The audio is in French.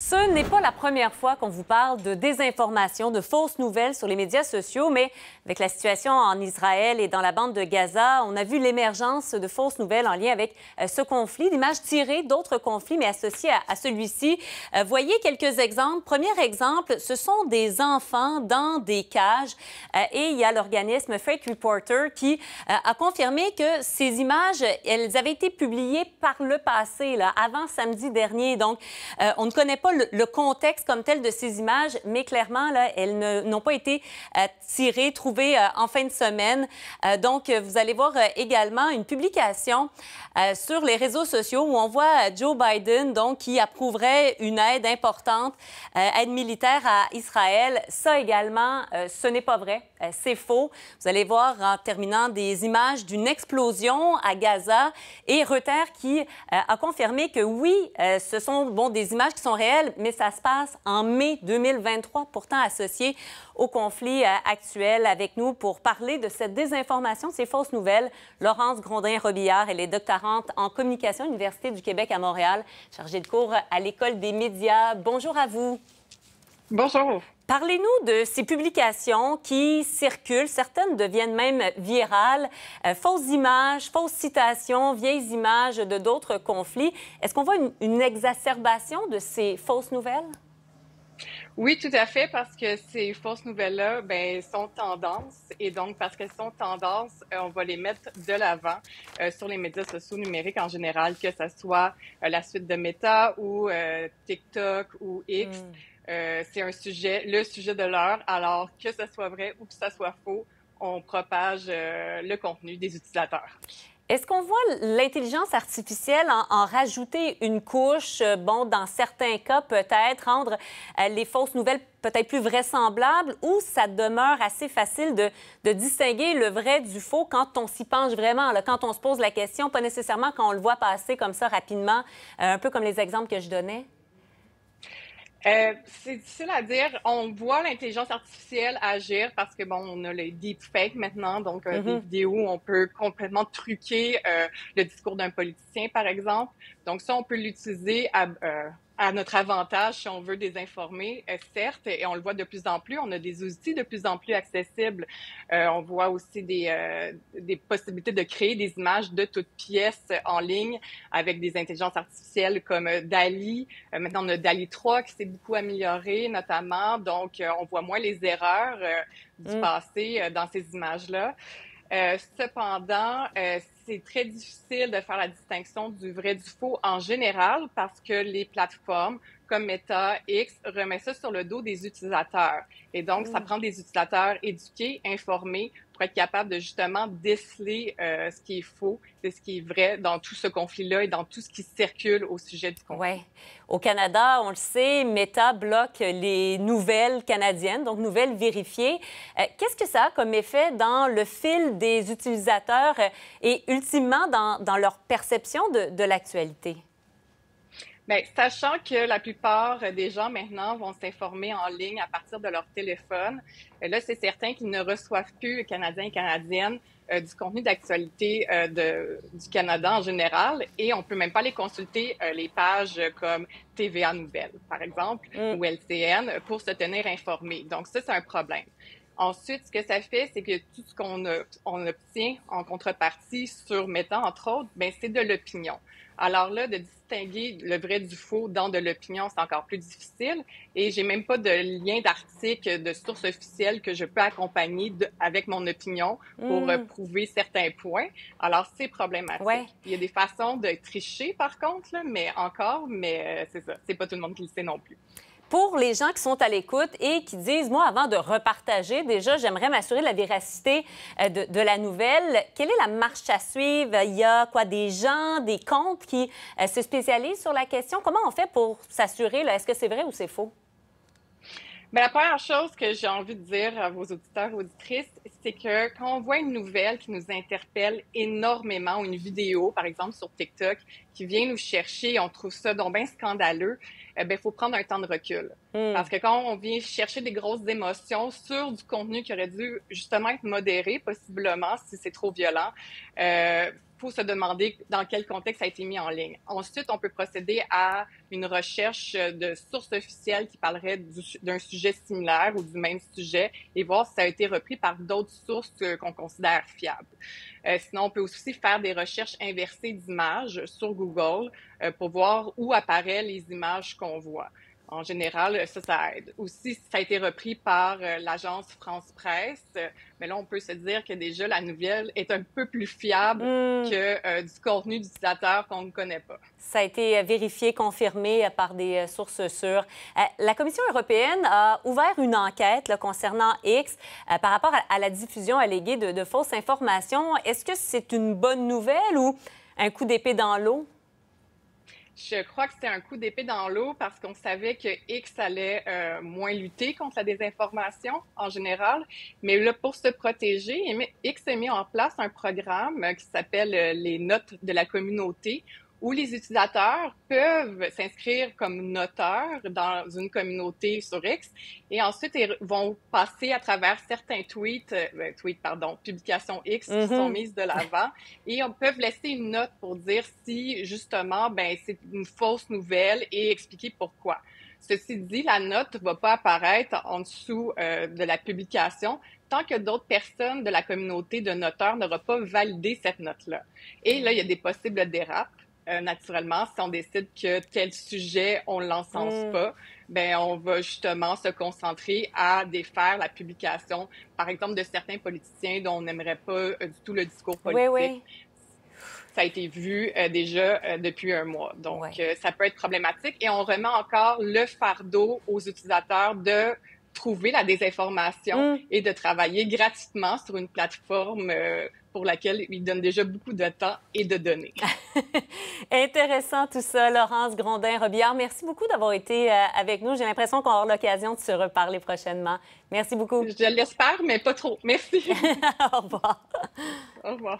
Ce n'est pas la première fois qu'on vous parle de désinformation, de fausses nouvelles sur les médias sociaux, mais avec la situation en Israël et dans la bande de Gaza, on a vu l'émergence de fausses nouvelles en lien avec ce conflit, d'images tirées d'autres conflits, mais associées à celui-ci. Voyez quelques exemples. Premier exemple, ce sont des enfants dans des cages et il y a l'organisme Fake Reporter qui a confirmé que ces images, elles avaient été publiées par le passé, là, avant samedi dernier. Donc, on ne connaît pas le contexte comme tel de ces images, mais clairement, là, elles n'ont pas été tirées, trouvées en fin de semaine. Donc, vous allez voir également une publication sur les réseaux sociaux où on voit Joe Biden, donc, qui approuverait une aide importante, aide militaire à Israël. Ça également, ce n'est pas vrai, c'est faux. Vous allez voir en terminant des images d'une explosion à Gaza et Reuters qui a confirmé que oui, ce sont des images qui sont réelles, mais ça se passe en mai 2023, pourtant associé au conflit actuel. Avec nous pour parler de cette désinformation, ces fausses nouvelles, Laurence Grondin-Robillard, elle est doctorante en communication à l'Université du Québec à Montréal, chargée de cours à l'École des médias. Bonjour à vous. Bonjour. Parlez-nous de ces publications qui circulent, certaines deviennent même virales, fausses images, fausses citations, vieilles images de d'autres conflits. Est-ce qu'on voit une exacerbation de ces fausses nouvelles? Oui, tout à fait, parce que ces fausses nouvelles-là, bien, sont tendance. Et donc, parce qu'elles sont tendance, on va les mettre de l'avant sur les médias sociaux numériques en général, que ce soit la suite de Meta ou TikTok ou X. C'est un sujet, le sujet de l'heure. Alors, que ce soit vrai ou que ce soit faux, on propage le contenu des utilisateurs. Est-ce qu'on voit l'intelligence artificielle en rajouter une couche, bon, dans certains cas, peut-être, rendre les fausses nouvelles peut-être plus vraisemblables, ou ça demeure assez facile de distinguer le vrai du faux quand on s'y penche vraiment, là, quand on se pose la question, pas nécessairement quand on le voit passer comme ça rapidement, un peu comme les exemples que je donnais? C'est difficile à dire. On voit l'intelligence artificielle agir parce que, bon, on a le deepfake maintenant, donc des vidéos où on peut complètement truquer le discours d'un politicien, par exemple. Donc ça, on peut l'utiliser à notre avantage si on veut désinformer, certes, et on le voit de plus en plus. On a des outils de plus en plus accessibles. On voit aussi des possibilités de créer des images de toutes pièces en ligne avec des intelligences artificielles comme DALL-E. Maintenant, on a DALL-E 3 qui s'est beaucoup amélioré, notamment. Donc, on voit moins les erreurs du passé dans ces images-là. Cependant, c'est très difficile de faire la distinction du vrai du faux en général parce que les plateformes comme Meta, X remettent ça sur le dos des utilisateurs. Et donc, ça prend des utilisateurs éduqués, informés pour être capables de justement déceler ce qui est faux de ce qui est vrai dans tout ce conflit-là et dans tout ce qui circule au sujet du conflit. Ouais. Au Canada, on le sait, Meta bloque les nouvelles canadiennes, donc nouvelles vérifiées. Qu'est-ce que ça a comme effet dans le fil des utilisateurs et ultimement dans leur perception de l'actualité? Bien, sachant que la plupart des gens maintenant vont s'informer en ligne à partir de leur téléphone, là, c'est certain qu'ils ne reçoivent plus, Canadiens et Canadiennes, du contenu d'actualité du Canada en général, et on peut même pas les consulter, les pages comme TVA Nouvelles, par exemple, ou LCN, pour se tenir informés. Donc ça, c'est un problème. Ensuite, ce que ça fait, c'est que tout ce qu'on obtient en contrepartie sur Meta, entre autres, bien, c'est de l'opinion. Alors là, de distinguer le vrai du faux dans de l'opinion, c'est encore plus difficile. Et j'ai même pas de lien d'article, de source officielle que je peux accompagner avec mon opinion pour prouver certains points. Alors, c'est problématique. Ouais. Il y a des façons de tricher, par contre, là, mais c'est ça. C'est pas tout le monde qui le sait non plus. Pour les gens qui sont à l'écoute et qui disent, moi, avant de repartager, déjà, j'aimerais m'assurer de la véracité de la nouvelle. Quelle est la marche à suivre? Il y a quoi, des gens, des comptes qui se spécialisent sur la question? Comment on fait pour s'assurer, là, est-ce que c'est vrai ou c'est faux? Bien, la première chose que j'ai envie de dire à vos auditeurs et auditrices, c'est que quand on voit une nouvelle qui nous interpelle énormément, ou une vidéo, par exemple, sur TikTok, qui vient nous chercher, on trouve ça donc bien scandaleux, bien, il faut prendre un temps de recul. Parce que quand on vient chercher des grosses émotions sur du contenu qui aurait dû justement être modéré, possiblement, si c'est trop violent, pour se demander dans quel contexte ça a été mis en ligne. Ensuite, on peut procéder à une recherche de sources officielles qui parlerait d'un sujet similaire ou du même sujet et voir si ça a été repris par d'autres sources qu'on considère fiables. Sinon, on peut aussi faire des recherches inversées d'images sur Google pour voir où apparaissent les images qu'on voit. En général, ça aide. Aussi, si ça a été repris par l'agence France-Presse, mais là, on peut se dire que déjà, la nouvelle est un peu plus fiable que du contenu d'utilisateurs qu'on ne connaît pas. Ça a été vérifié, confirmé par des sources sûres. La Commission européenne a ouvert une enquête là, concernant X par rapport à la diffusion alléguée de fausses informations. Est-ce que c'est une bonne nouvelle ou un coup d'épée dans l'eau? Je crois que c'était un coup d'épée dans l'eau parce qu'on savait que X allait moins lutter contre la désinformation en général. Mais là, pour se protéger, X a mis en place un programme qui s'appelle les notes de la communauté, où les utilisateurs peuvent s'inscrire comme noteurs dans une communauté sur X et ensuite ils vont passer à travers certains publications X qui sont mises de l'avant et on peut laisser une note pour dire si justement c'est une fausse nouvelle et expliquer pourquoi. Ceci dit, la note ne va pas apparaître en dessous de la publication tant que d'autres personnes de la communauté de noteurs n'auront pas validé cette note-là. Et là, il y a des possibles dérapes. Naturellement, si on décide que tel sujet, on ne l'encense pas, bien, on va justement se concentrer à défaire la publication, par exemple, de certains politiciens dont on n'aimerait pas du tout le discours politique. Oui, oui. Ça a été vu déjà depuis un mois. Donc, ça peut être problématique. Et on remet encore le fardeau aux utilisateurs de trouver la désinformation et de travailler gratuitement sur une plateforme pour laquelle il donne déjà beaucoup de temps et de données. Intéressant tout ça, Laurence Grondin-Robillard. Merci beaucoup d'avoir été avec nous. J'ai l'impression qu'on aura l'occasion de se reparler prochainement. Merci beaucoup. Je l'espère, mais pas trop. Merci. Au revoir. Au revoir.